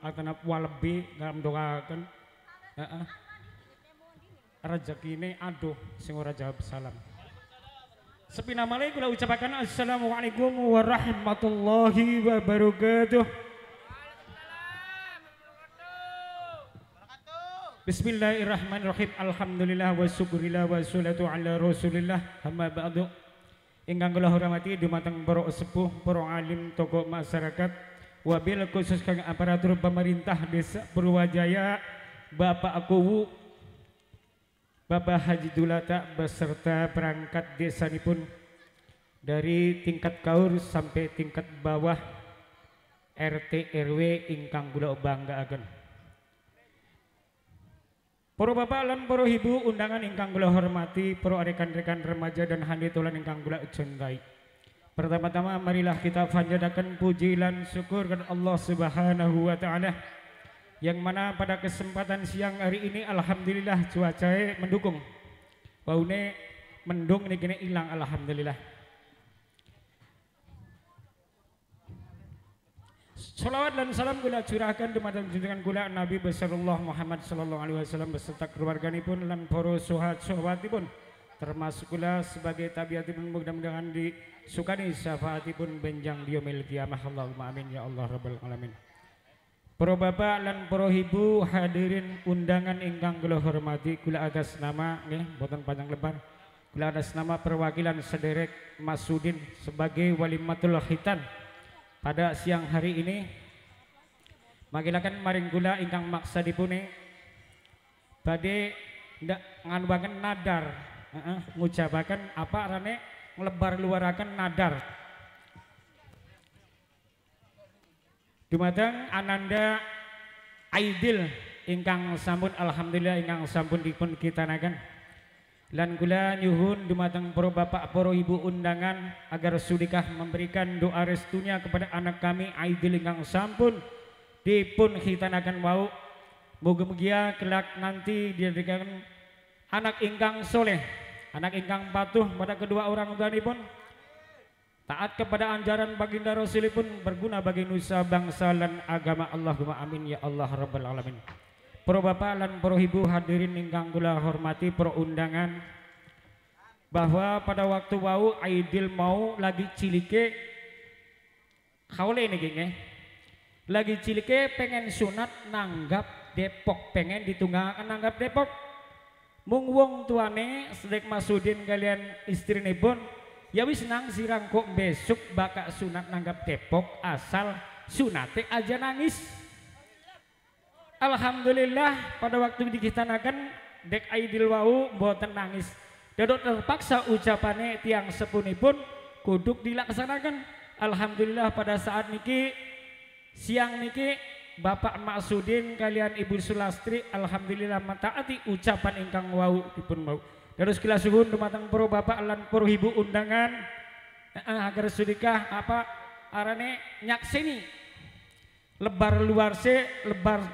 atana walebi dalam doakan rezekine aduh sing ora jawab salam. Sepina malih kula ucapaken assalamualaikum warahmatullahi wabarakatuh. Bismillahirrahmanirrahim. Alhamdulillah wa syukurillah wa salatu ala rasulillah. Amma ba'du. Ingkang kula hormati dumateng para sepuh, para alim, tokoh masyarakat, wabil khusus kang aparatur pemerintah Desa Purwajaya, Bapak Kuwu, Bapak Haji Dulata beserta perangkat desanipun dari tingkat kaur sampai tingkat bawah RT RW ingkang kula banggaaken. Para bapak lan para ibu undangan ingkang kula hormati, para rekan-rekan remaja dan handitulan ingkang kula cintai. Pertama-tama marilah kita panjatakan puji lan syukur kepada Allah Subhanahu wa taala. Yang mana pada kesempatan siang hari ini alhamdulillah cuaca mendukung. Waune mendung ini kene hilang alhamdulillah. Sholawat dan salam kula curahkan dumateng junjungan kula Nabi besarullah Muhammad sallallahu alaihi wasallam beserta keluarganipun lan para sahabat-sahabatipun termasuk kula sebagai tabiatipun mudah-mudahan disukani syafaatipun benjang yaumil qiyamah. Allahumma amin ya Allah rabbal alamin. Para bapak lan para ibu hadirin undangan ingkang kula hormati, kula atas nama nggih boten panjang lebar. Kula atas nama perwakilan sederek Masudin sebagai walimatul khitan pada siang hari ini. Magilakan maring kula ingkang maksadipun badhe ndak nganwangen nadar, ngucapaken apa rane nglebar luaraken nadar. Dumateng ananda Aidil ingkang sampun alhamdulillah ingkang sampun dipun kitanaken. Lan kula nyuhun dumateng para bapak para ibu undangan agar sudikah memberikan doa restunya kepada anak kami Aidil ingkang sampun dipun kitanaken wau. Mugi-mugi kelak nanti dijadikan anak ingkang soleh, anak ingkang patuh pada kedua orang tuanipun. Taat kepada anjaran baginda Rasulipun berguna bagi nusa bangsa dan agama. Allahumma amin ya Allah rabbal alamin. Para bapak lan para ibu hadirin ingkang kula hormati para undangan, bahwa pada waktu wau Aidil mau lagi cilike kaule niki nggih. Lagi cilike pengen sunat nanggap Depok, pengen ditunggangaken nanggap Depok. Mung wong tuane sedek Masudin kalian istrinipun ya wis nang sirang kok besok bakal sunat nanggap Depok asal sunate aja nangis. Alhamdulillah pada waktu dikitanakan dek Aidil wau mboten nangis. Dadok terpaksa ucapane tiang sepunipun kuduk dilaksanakan. Alhamdulillah pada saat niki siang niki Bapak Maksudin kalian Ibu Sulastri alhamdulillah mentaati ucapan ingkang wau dipun mau. Terus kula suhun dumateng para bapak lan para ibu undangan agar sedekah apa arane nyakseni lebar luarse lebar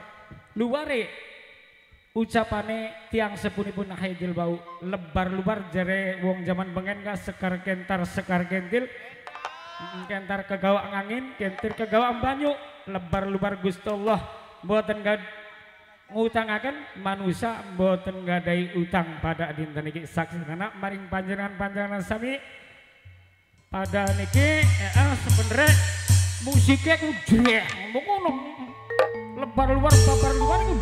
luare ucapane tiang sepunipun Aidil bau lebar luar jare wong zaman bengen ka sekar kentil kentar kegawak angin kentir kegawak banyu lebar luar Gusti Allah mboten gak ngutangaken manusia mboten gadai utang pada dinten niki saksi karena maring panjenengan-panjenengan sami pada niki sebenarnya musiknya jreng ngono lebar luar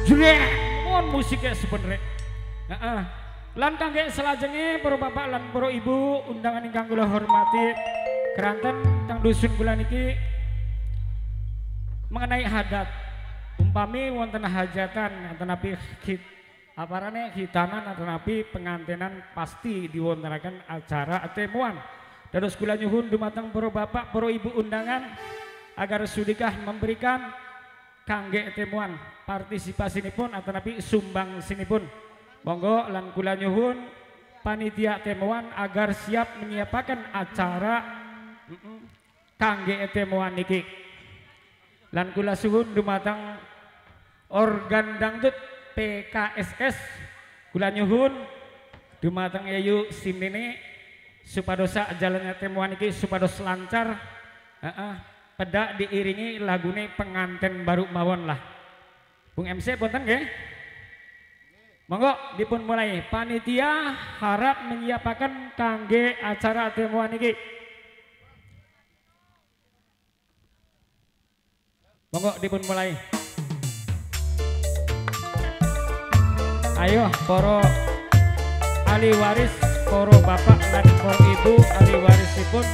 jreng ngono musiknya sebenarnya lan kangge selajenge para bapak lan para ibu undangan ingkang kula hormati keranten teng dusun kula niki mengenai hadat. Umpami wonten hajatan napi hit aparane hitanan napi pengantenan pasti diwontanaken acara temuan. Dados kula nyuhun dumateng para bapak para ibu undangan agar sudikah memberikan kangge temuan partisipasinipun napi sumbang sinipun. Monggo lan kula nyuhun panitia temuan agar siap menyiapkan acara kangge temuan niki. Lan kula suhun dumateng organ dangdut PKSS kula nyuhun dumateng yayu sinine supadosa jalannya temuan iki supados lancar pedak diiringi lagune penganten baru mawon lah Bung MC punten nggih. Monggo dipun mulai. Panitia harap menyiapkan kangge acara temuan niki. Monggo dipun mulai. Ayo para ahli waris, para bapak dan para ibu ahli warisipun,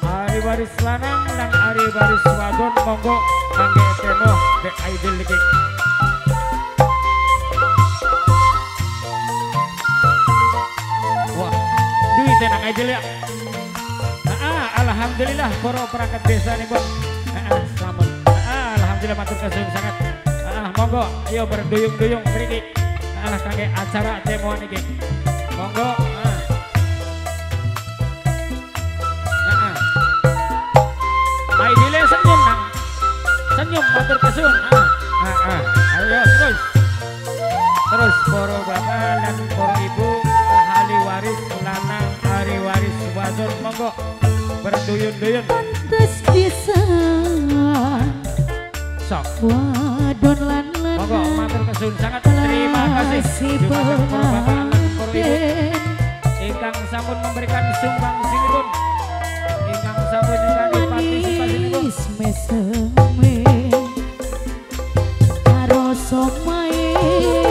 ahli waris lanang dan ahli waris wadon, monggo kangge temu Dek Aidil niki. Tenang aja ya. Alhamdulillah para perangkat desa nih Bang. Selamat. Alhamdulillah matur kesuwun sangat. Monggo ayo berduyung-duyung mriki. Kangge acara temuan niki. Monggo. Aidil senyum nang. Senyum matur kesuwun. Ayo terus. Terus para bapak dan para ibu ahli waris lanang ahli waris wadon monggo berduyun-duyun pantes pisan sok wadon lanang monggo matur kesuwun sangat terima kasih para bapak dan para ibu ingkang sampun memberikan sumbangsinipun ingkang sampun ingkang partisipasipun mesme aroso mae setuju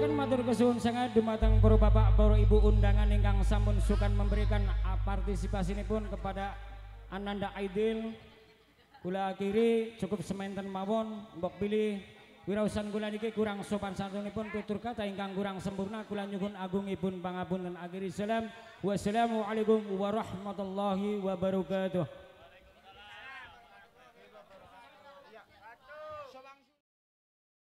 Mangsakan matur kesuhun sangat dumateng para bapak, para ibu undangan ingkang sampun sukan memberikan partisipasi ini pun kepada Ananda Aidil. Kula akhiri cukup sementen mawon, mbok pilih wirausan kula niki kurang sopan santunipun tutur kata ingkang kurang sempurna, kula nyuwun agungipun pangapunten. Akhiri salam. Wassalamualaikum warahmatullahi wabarakatuh.